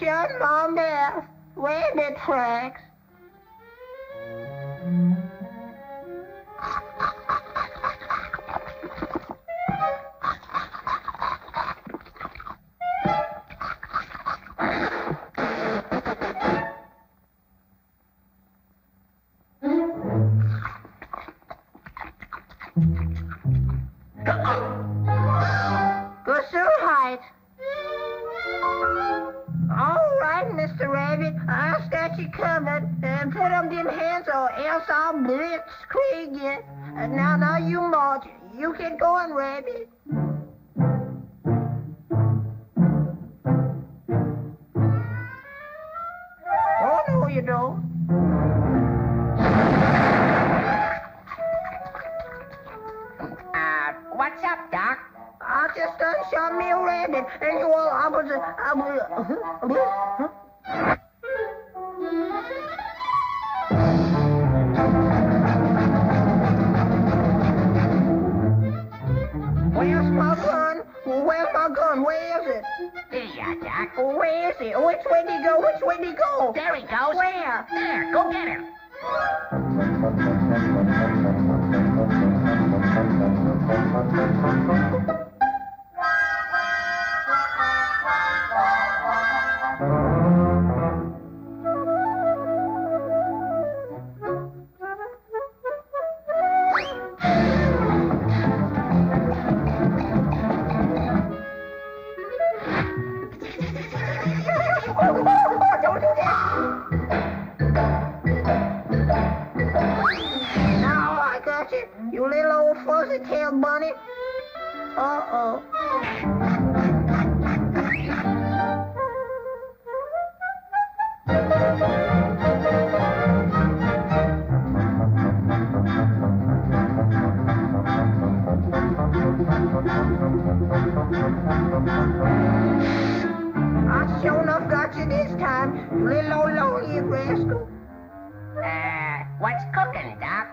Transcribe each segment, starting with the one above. shut on their rabbit tracks. Mr. Rabbit, I've got you covered, and put on them hands or else I'll blitzkrieg you. And now you march. You get going, Rabbit. Oh, no, you don't. What's up, Doc? I just done shot me a rabbit, and you all I was Where is it? There you are, Doc. Where is it? Which way did he go? Which way did he go? There he goes. Where? There. Go get him. You little old fuzzy-tailed bunny. Uh-oh. I sure enough got you this time, you little old lonely rascal. What's cooking, Doc?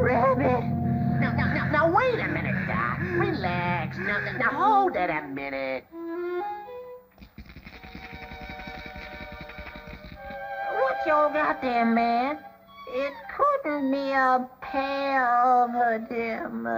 Rabbit. Now, wait a minute, Doc. Relax. Now, hold it a minute. What y'all got there, man? It couldn't be a pair of them.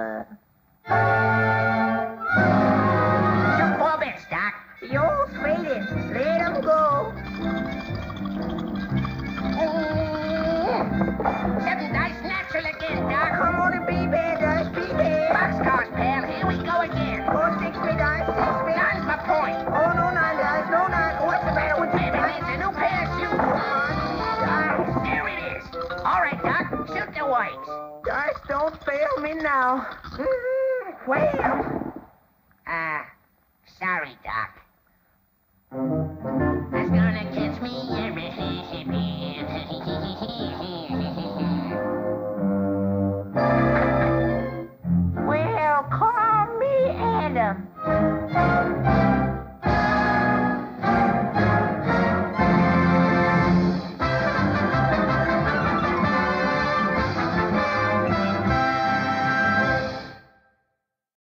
them sugar whites. Gosh, don't fail me now. Well. Sorry, Doc.